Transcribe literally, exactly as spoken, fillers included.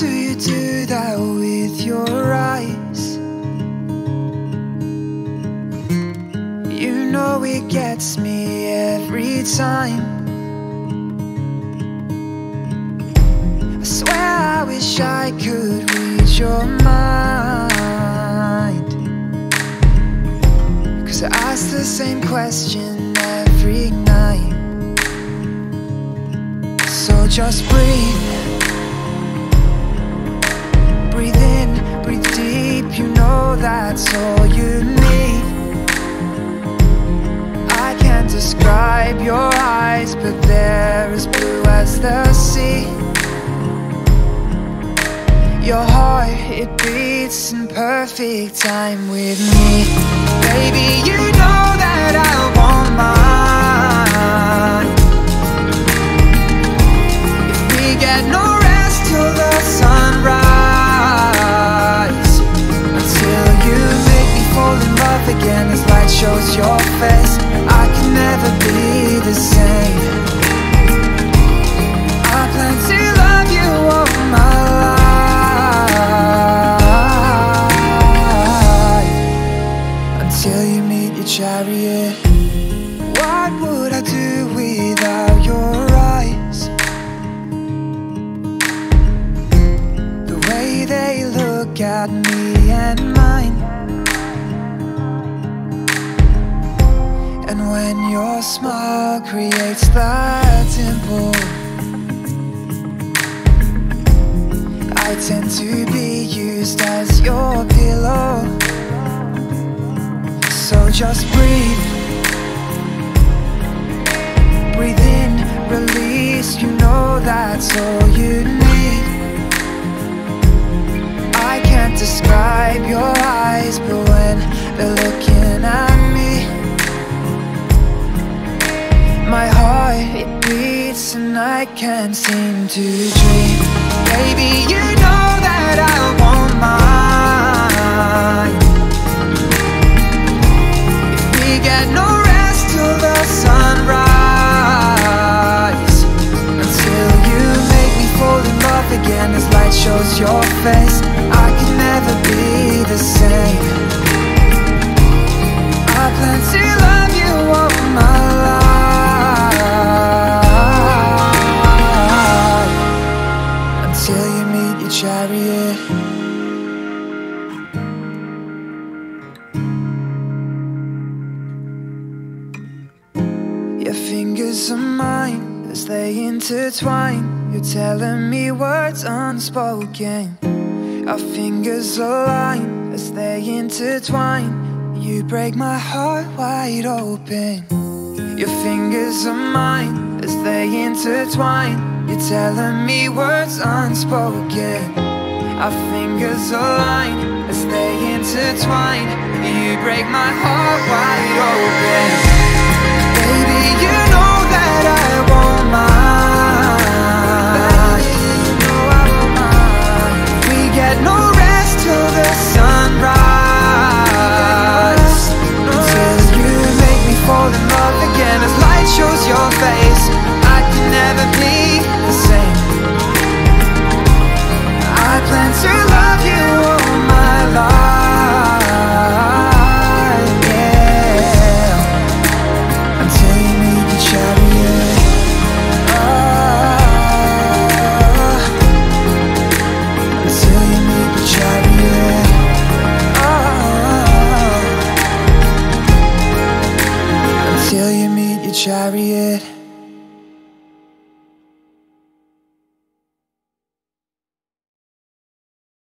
do you do that with your eyes? You know it gets me every time. I swear I wish I could read your mind, 'cause I ask the same question every night. So just breathe, breathe in, breathe deep. You know that's all you need. I can't describe your eyes, but they're as blue as the sea. Your heart, it beats in perfect time with me. Baby, you know that I want mine. If we get no rest till the sunrise, until you make me fall in love again as light shows your face, I can never be the same. I plan to love you all my life, until you meet your chariot. What would I do without your eyes? The way they look at me and mine. And when your smile creates that dimple, I tend to be used as your pillow. So just breathe, breathe in, release. You know that's all you need. I can't describe your eyes, but when they're looking at me, my heart, it beats and I can't seem to dream. Baby, you know that I want mine. If we get no rest till the sunrise, until you make me fall in love again as light shows your face, I can never be the same. I plan to love you all my life, till you meet your chariot. Your fingers are mine as they intertwine. You're telling me words unspoken. Our fingers align as they intertwine. You break my heart wide open. Your fingers are mine as they intertwine. You're telling me words unspoken. Our fingers align as they intertwine. You break my heart wide open. Baby, you know that I want mine. We get no rest till the sunrise, until you make me fall in love again as light shows your face. I can never be the same. I plan to love you all my life, yeah, until you meet your chariot. Oh, until you meet your chariot. Oh, until you meet your chariot.